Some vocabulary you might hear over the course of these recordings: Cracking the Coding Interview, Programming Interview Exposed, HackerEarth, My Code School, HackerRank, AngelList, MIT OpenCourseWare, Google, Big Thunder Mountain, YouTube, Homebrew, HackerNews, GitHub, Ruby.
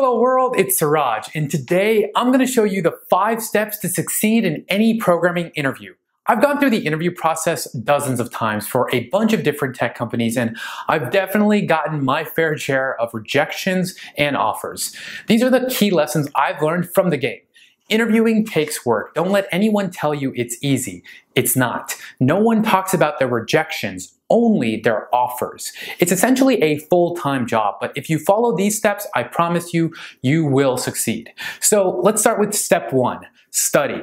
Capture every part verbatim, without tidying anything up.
Hello world, it's Suraj, and today I'm going to show you the five steps to succeed in any programming interview. I've gone through the interview process dozens of times for a bunch of different tech companies, and I've definitely gotten my fair share of rejections and offers. These are the key lessons I've learned from the game. Interviewing takes work. Don't let anyone tell you it's easy. It's not. No one talks about their rejections, only their offers. It's essentially a full-time job, but if you follow these steps, I promise you, you will succeed. So let's start with step one, study.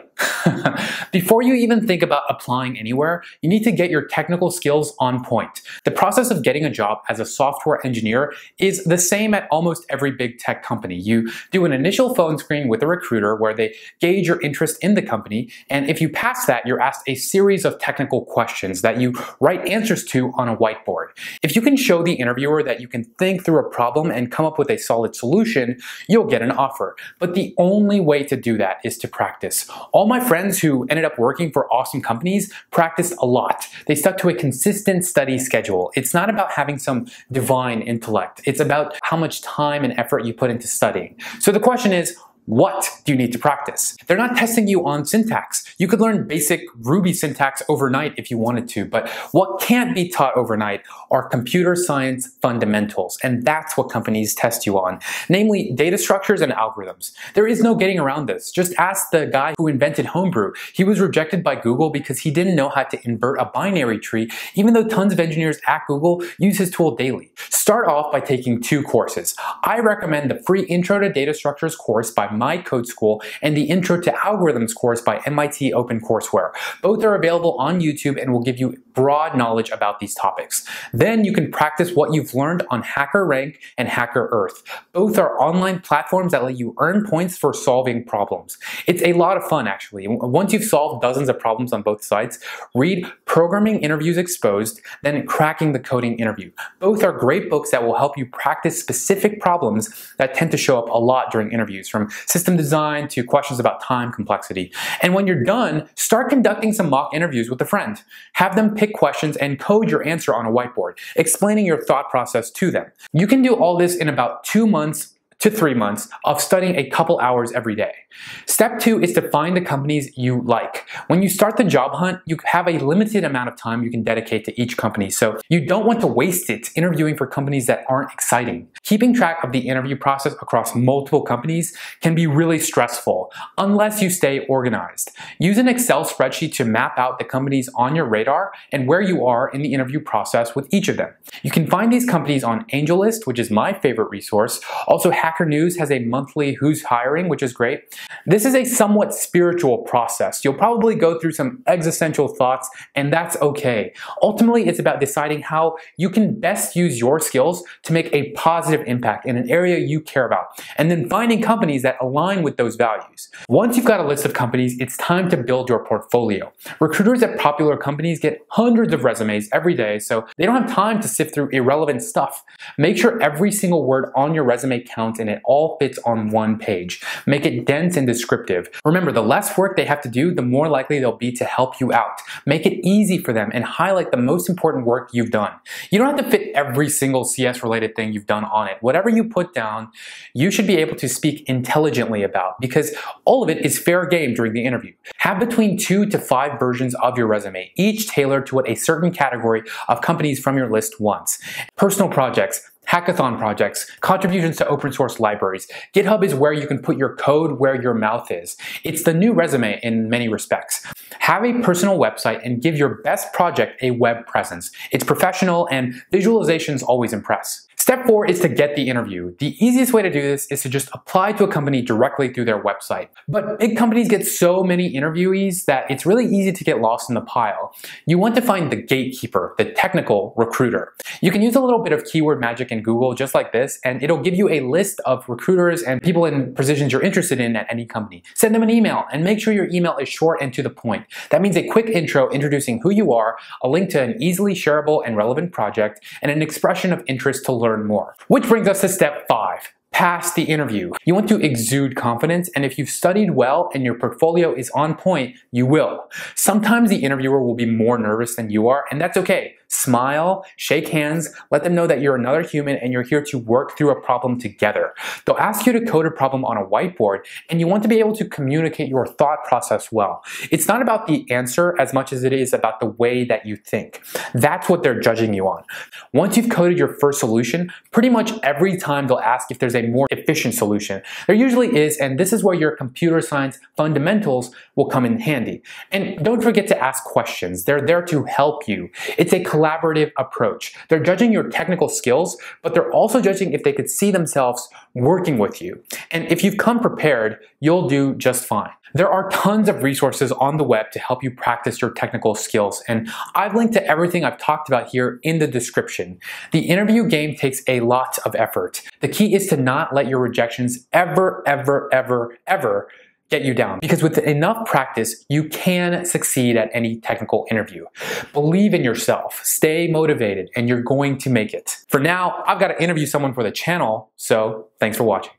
Before you even think about applying anywhere, you need to get your technical skills on point. The process of getting a job as a software engineer is the same at almost every big tech company. You do an initial phone screen with a recruiter where they gauge your interest in the company, and if you pass that, you're asked a series of technical questions that you write answers to on a whiteboard. If you can show the interviewer that you can think through a problem and come up with a solid solution, you'll get an offer. But the only way to do that is to practice. All my friends who ended up working for awesome companies practiced a lot. They stuck to a consistent study schedule. It's not about having some divine intellect. It's about how much time and effort you put into studying. So the question is, what do you need to practice? They're not testing you on syntax. You could learn basic Ruby syntax overnight if you wanted to, but what can't be taught overnight are computer science fundamentals, and that's what companies test you on, namely data structures and algorithms. There is no getting around this. Just ask the guy who invented Homebrew. He was rejected by Google because he didn't know how to invert a binary tree, even though tons of engineers at Google use his tool daily. Start off by taking two courses. I recommend the free Intro to Data Structures course by My Code School and the Intro to Algorithms course by M I T OpenCourseWare. Both are available on YouTube and will give you broad knowledge about these topics. Then you can practice what you've learned on HackerRank and HackerEarth. Both are online platforms that let you earn points for solving problems. It's a lot of fun, actually. Once you've solved dozens of problems on both sites, read Programming Interviews Exposed, then Cracking the Coding Interview. Both are great books that will help you practice specific problems that tend to show up a lot during interviews, from system design to questions about time complexity. And when you're done, start conducting some mock interviews with a friend. Have them pick questions and code your answer on a whiteboard, explaining your thought process to them. You can do all this in about two months to three months of studying a couple hours every day. Step two is to find the companies you like. When you start the job hunt, you have a limited amount of time you can dedicate to each company, so you don't want to waste it interviewing for companies that aren't exciting. Keeping track of the interview process across multiple companies can be really stressful, unless you stay organized. Use an Excel spreadsheet to map out the companies on your radar and where you are in the interview process with each of them. You can find these companies on AngelList, which is my favorite resource. Also, Hacker News has a monthly Who's Hiring, which is great. This is a somewhat spiritual process. You'll probably go through some existential thoughts, and that's okay. Ultimately, it's about deciding how you can best use your skills to make a positive impact in an area you care about, and then finding companies that align with those values. Once you've got a list of companies, it's time to build your portfolio. Recruiters at popular companies get hundreds of resumes every day, so they don't have time to sift through irrelevant stuff. Make sure every single word on your resume counts and it all fits on one page. Make it dense and descriptive. Remember, the less work they have to do, the more likely they'll be to help you out. Make it easy for them and highlight the most important work you've done. You don't have to fit every single C S-related thing you've done on it. Whatever you put down, you should be able to speak intelligently about, because all of it is fair game during the interview. Have between two to five versions of your resume, each tailored to what a certain category of companies from your list wants. Personal projects, hackathon projects, contributions to open source libraries. GitHub is where you can put your code where your mouth is. It's the new resume in many respects. Have a personal website and give your best project a web presence. It's professional and visualizations always impress. Step four is to get the interview. The easiest way to do this is to just apply to a company directly through their website. But big companies get so many interviewees that it's really easy to get lost in the pile. You want to find the gatekeeper, the technical recruiter. You can use a little bit of keyword magic in Google just like this, and it'll give you a list of recruiters and people in positions you're interested in at any company. Send them an email and make sure your email is short and to the point. That means a quick intro introducing who you are, a link to an easily shareable and relevant project, and an expression of interest to learn more. Which brings us to step five. Pass the interview. You want to exude confidence, and if you've studied well and your portfolio is on point, you will. Sometimes the interviewer will be more nervous than you are, and that's okay. smile, shake hands, let them know that you're another human and you're here to work through a problem together. They'll ask you to code a problem on a whiteboard, and you want to be able to communicate your thought process well. It's not about the answer as much as it is about the way that you think. That's what they're judging you on. Once you've coded your first solution, pretty much every time they'll ask if there's a more efficient solution. There usually is, and this is where your computer science fundamentals will come in handy. And don't forget to ask questions. They're there to help you. It's a collaborative approach. They're judging your technical skills, but they're also judging if they could see themselves working with you. And if you've come prepared, you'll do just fine. There are tons of resources on the web to help you practice your technical skills, and I've linked to everything I've talked about here in the description. The interview game takes a lot of effort. The key is to not let your rejections ever, ever, ever, ever get you down, because with enough practice, you can succeed at any technical interview. Believe in yourself, stay motivated, and you're going to make it. For now, I've got to interview someone for the channel, so thanks for watching.